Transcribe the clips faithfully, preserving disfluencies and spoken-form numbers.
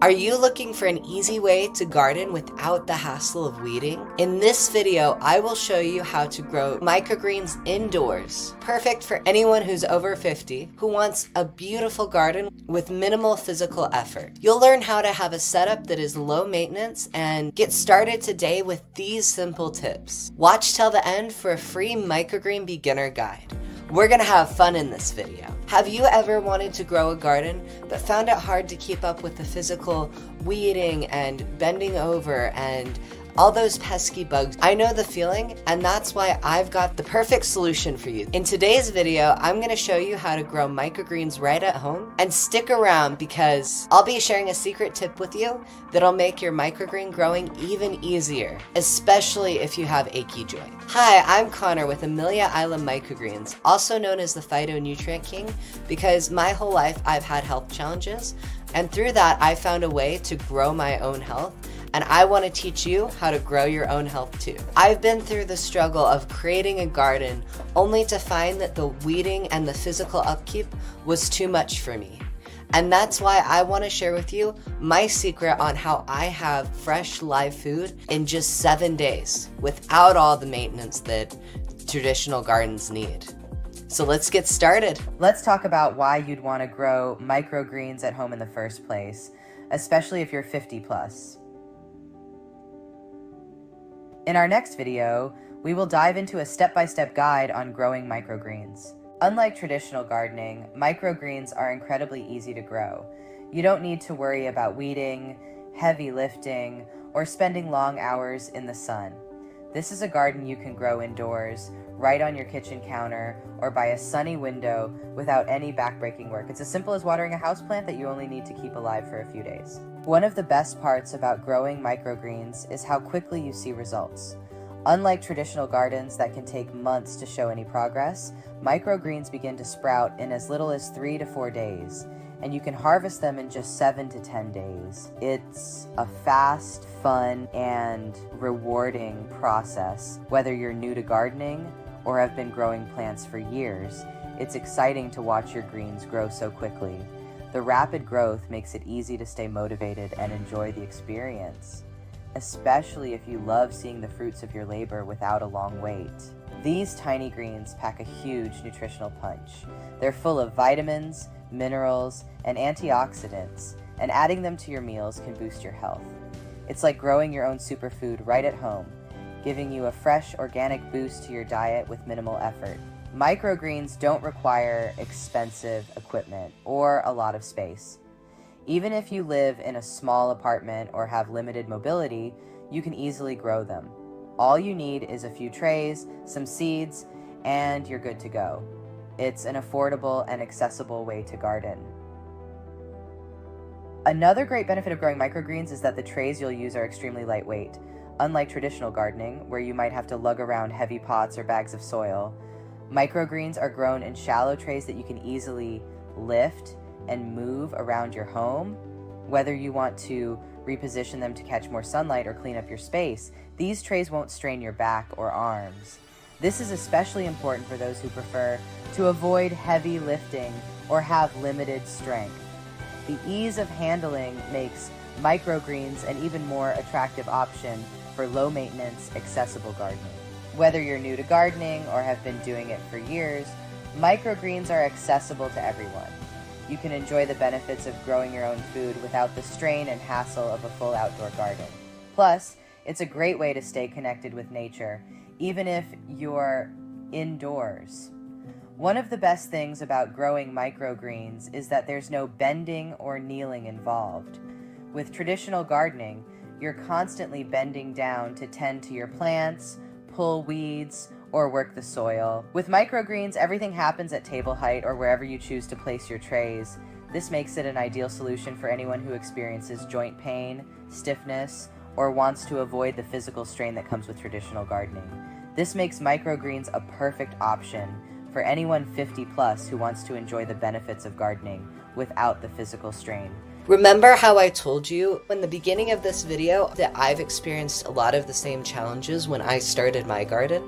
Are you looking for an easy way to garden without the hassle of weeding? In this video, I will show you how to grow microgreens indoors. Perfect for anyone who's over fifty, who wants a beautiful garden with minimal physical effort. You'll learn how to have a setup that is low maintenance and get started today with these simple tips. Watch till the end for a free microgreen beginner guide. We're gonna have fun in this video. Have you ever wanted to grow a garden but found it hard to keep up with the physical weeding and bending over and all those pesky bugs? I know the feeling, and that's why I've got the perfect solution for you. In today's video, I'm gonna show you how to grow microgreens right at home, and stick around because I'll be sharing a secret tip with you that'll make your microgreen growing even easier, especially if you have achy joints. Hi, I'm Connor with Amelia Island Microgreens, also known as the phytonutrient king, because my whole life I've had health challenges, and through that I found a way to grow my own health, and I want to teach you how to grow your own health too. I've been through the struggle of creating a garden only to find that the weeding and the physical upkeep was too much for me. And that's why I want to share with you my secret on how I have fresh live food in just seven days without all the maintenance that traditional gardens need. So let's get started. Let's talk about why you'd want to grow microgreens at home in the first place, especially if you're fifty plus. In our next video, we will dive into a step-by-step guide on growing microgreens. Unlike traditional gardening, microgreens are incredibly easy to grow. You don't need to worry about weeding, heavy lifting, or spending long hours in the sun. This is a garden you can grow indoors, right on your kitchen counter, or by a sunny window without any backbreaking work. It's as simple as watering a houseplant that you only need to keep alive for a few days. One of the best parts about growing microgreens is how quickly you see results. Unlike traditional gardens that can take months to show any progress, microgreens begin to sprout in as little as three to four days, and you can harvest them in just seven to ten days. It's a fast, fun, and rewarding process. Whether you're new to gardening or have been growing plants for years, it's exciting to watch your greens grow so quickly. The rapid growth makes it easy to stay motivated and enjoy the experience, especially if you love seeing the fruits of your labor without a long wait. These tiny greens pack a huge nutritional punch. They're full of vitamins, minerals, and antioxidants, and adding them to your meals can boost your health. It's like growing your own superfood right at home, giving you a fresh, organic boost to your diet with minimal effort. Microgreens don't require expensive equipment or a lot of space. Even if you live in a small apartment or have limited mobility, you can easily grow them. All you need is a few trays, some seeds, and you're good to go. It's an affordable and accessible way to garden. Another great benefit of growing microgreens is that the trays you'll use are extremely lightweight. Unlike traditional gardening, where you might have to lug around heavy pots or bags of soil, microgreens are grown in shallow trays that you can easily lift and move around your home. Whether you want to reposition them to catch more sunlight or clean up your space, these trays won't strain your back or arms. This is especially important for those who prefer to avoid heavy lifting or have limited strength. The ease of handling makes microgreens an even more attractive option for low-maintenance, accessible gardening. Whether you're new to gardening or have been doing it for years, microgreens are accessible to everyone. You can enjoy the benefits of growing your own food without the strain and hassle of a full outdoor garden. Plus, it's a great way to stay connected with nature, even if you're indoors. One of the best things about growing microgreens is that there's no bending or kneeling involved. With traditional gardening, you're constantly bending down to tend to your plants, pull weeds, or work the soil. With microgreens, everything happens at table height or wherever you choose to place your trays. This makes it an ideal solution for anyone who experiences joint pain, stiffness, or wants to avoid the physical strain that comes with traditional gardening. This makes microgreens a perfect option for anyone fifty plus who wants to enjoy the benefits of gardening without the physical strain. Remember how I told you in the beginning of this video that I've experienced a lot of the same challenges when I started my garden?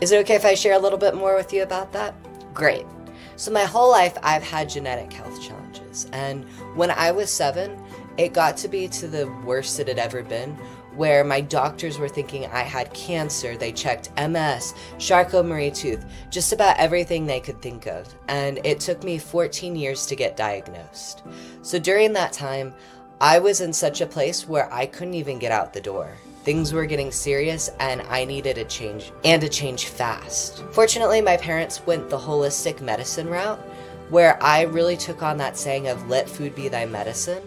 Is it okay if I share a little bit more with you about that? Great. So my whole life I've had genetic health challenges, and when I was seven, it got to be to the worst it had ever been, where my doctors were thinking I had cancer. They checked M S, Charcot-Marie-Tooth, just about everything they could think of, and it took me fourteen years to get diagnosed. So during that time, I was in such a place where I couldn't even get out the door. Things were getting serious and I needed a change, and a change fast. Fortunately, my parents went the holistic medicine route, where I really took on that saying of let food be thy medicine.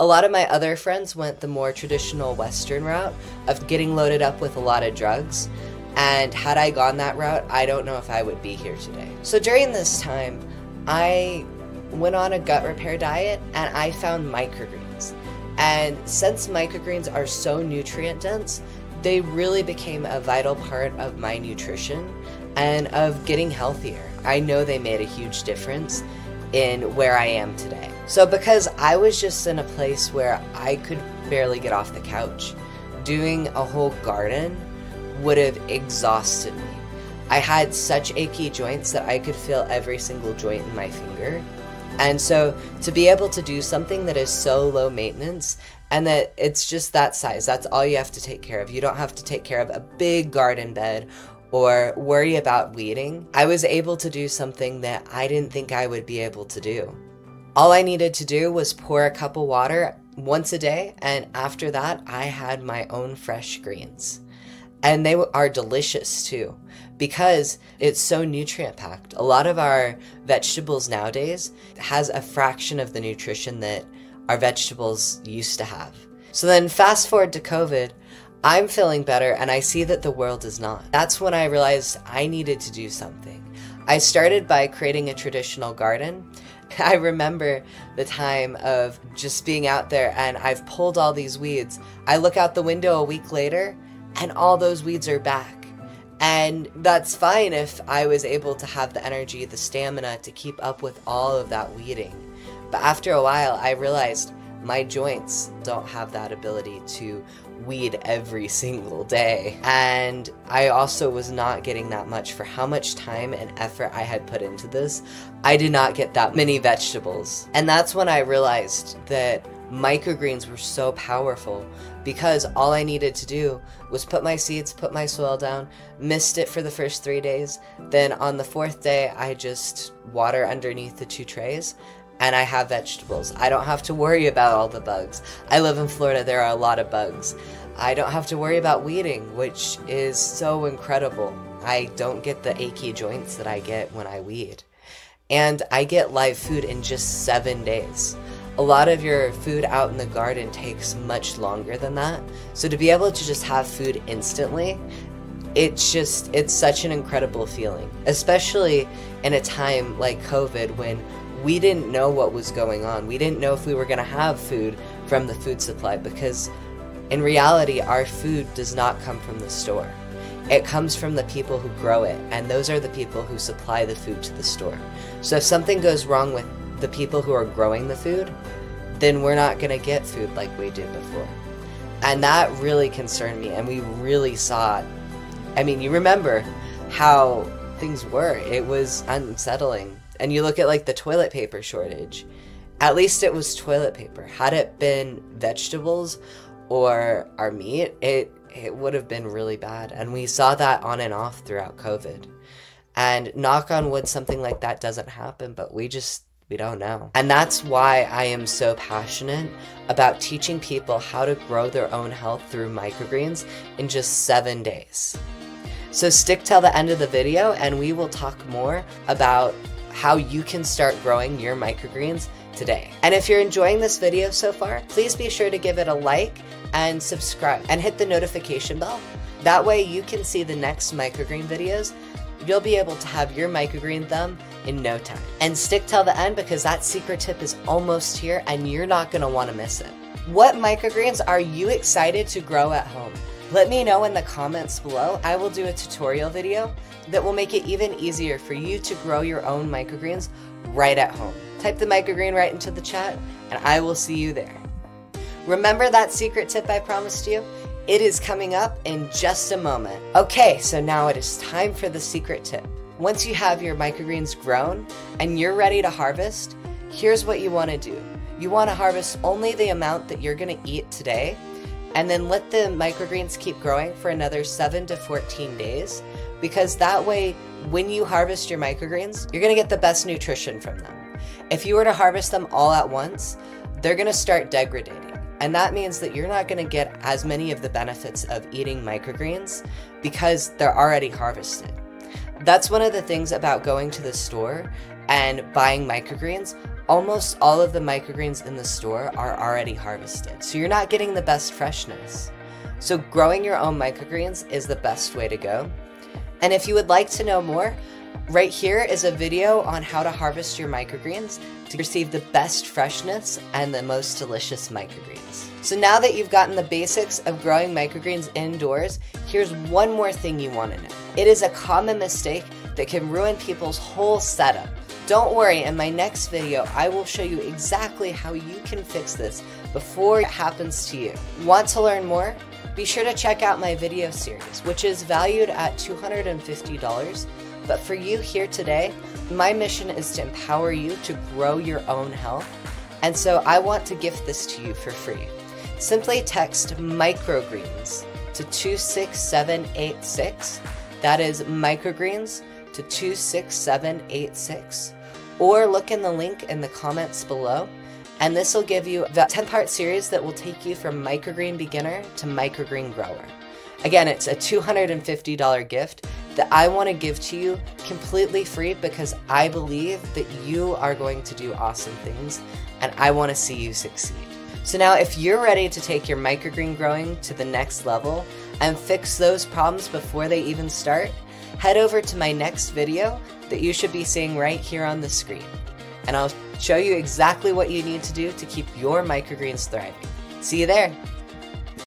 A lot of my other friends went the more traditional Western route of getting loaded up with a lot of drugs, and had I gone that route, I don't know if I would be here today. So during this time, I went on a gut repair diet and I found microgreens. And since microgreens are so nutrient dense, they really became a vital part of my nutrition and of getting healthier. I know they made a huge difference in where I am today. So because I was just in a place where I could barely get off the couch, doing a whole garden would have exhausted me. I had such achy joints that I could feel every single joint in my finger. And so to be able to do something that is so low maintenance and that it's just that size, that's all you have to take care of. You don't have to take care of a big garden bed or worry about weeding. I was able to do something that I didn't think I would be able to do. All I needed to do was pour a cup of water once a day, and after that, I had my own fresh greens. And they are delicious too, because it's so nutrient packed. A lot of our vegetables nowadays has a fraction of the nutrition that our vegetables used to have. So then fast forward to COVID, I'm feeling better and I see that the world is not. That's when I realized I needed to do something. I started by creating a traditional garden. I remember the time of just being out there and I've pulled all these weeds. I look out the window a week later and all those weeds are back. And that's fine if I was able to have the energy, the stamina to keep up with all of that weeding. But after a while, I realized my joints don't have that ability to weed every single day. And I also was not getting that much for how much time and effort I had put into this. I did not get that many vegetables. And that's when I realized that microgreens were so powerful, because all I needed to do was put my seeds, put my soil down, mist it for the first three days. Then on the fourth day, I just water underneath the two trays and I have vegetables. I don't have to worry about all the bugs. I live in Florida, there are a lot of bugs. I don't have to worry about weeding, which is so incredible. I don't get the achy joints that I get when I weed. And I get live food in just seven days. A lot of your food out in the garden takes much longer than that. So to be able to just have food instantly, it's just, it's such an incredible feeling, especially in a time like COVID when we didn't know what was going on. We didn't know if we were gonna have food from the food supply, because in reality, our food does not come from the store. It comes from the people who grow it, and those are the people who supply the food to the store. So if something goes wrong with the people who are growing the food, then we're not gonna get food like we did before. And that really concerned me, and we really saw it. I mean, you remember how things were. It was unsettling. And you look at like the toilet paper shortage. At least it was toilet paper. Had it been vegetables or our meat, it, it would have been really bad. And we saw that on and off throughout COVID. And knock on wood, something like that doesn't happen, but we just, we don't know. And that's why I am so passionate about teaching people how to grow their own health through microgreens in just seven days. So stick till the end of the video and we will talk more about how you can start growing your microgreens today. And if you're enjoying this video so far, please be sure to give it a like and subscribe and hit the notification bell. That way you can see the next microgreen videos. You'll be able to have your microgreen thumb in no time. And stick till the end, because that secret tip is almost here and you're not gonna wanna miss it. What microgreens are you excited to grow at home? Let me know in the comments below. I will do a tutorial video that will make it even easier for you to grow your own microgreens right at home. Type the microgreen right into the chat and I will see you there. Remember that secret tip I promised you? It is coming up in just a moment. Okay, so now it is time for the secret tip. Once you have your microgreens grown and you're ready to harvest, here's what you want to do. You want to harvest only the amount that you're going to eat today, and then let the microgreens keep growing for another seven to fourteen days, because that way when you harvest your microgreens, you're going to get the best nutrition from them. If you were to harvest them all at once, they're going to start degrading. And that means that you're not going to get as many of the benefits of eating microgreens because they're already harvested. That's one of the things about going to the store and buying microgreens. Almost all of the microgreens in the store are already harvested, so you're not getting the best freshness. So growing your own microgreens is the best way to go. And if you would like to know more, right here is a video on how to harvest your microgreens to receive the best freshness and the most delicious microgreens. So now that you've gotten the basics of growing microgreens indoors, here's one more thing you want to know. It is a common mistake that can ruin people's whole setup. Don't worry, in my next video, I will show you exactly how you can fix this before it happens to you. Want to learn more? Be sure to check out my video series, which is valued at two hundred fifty dollars. But for you here today, my mission is to empower you to grow your own health, and so I want to gift this to you for free. Simply text microgreens to two six seven eight six, that is microgreens to two six seven eight six, or look in the link in the comments below, and this will give you the ten part series that will take you from microgreen beginner to microgreen grower. Again, it's a two hundred fifty dollar gift that I want to give to you completely free because I believe that you are going to do awesome things and I want to see you succeed. So now if you're ready to take your microgreen growing to the next level and fix those problems before they even start, head over to my next video that you should be seeing right here on the screen, and I'll show you exactly what you need to do to keep your microgreens thriving. See you there!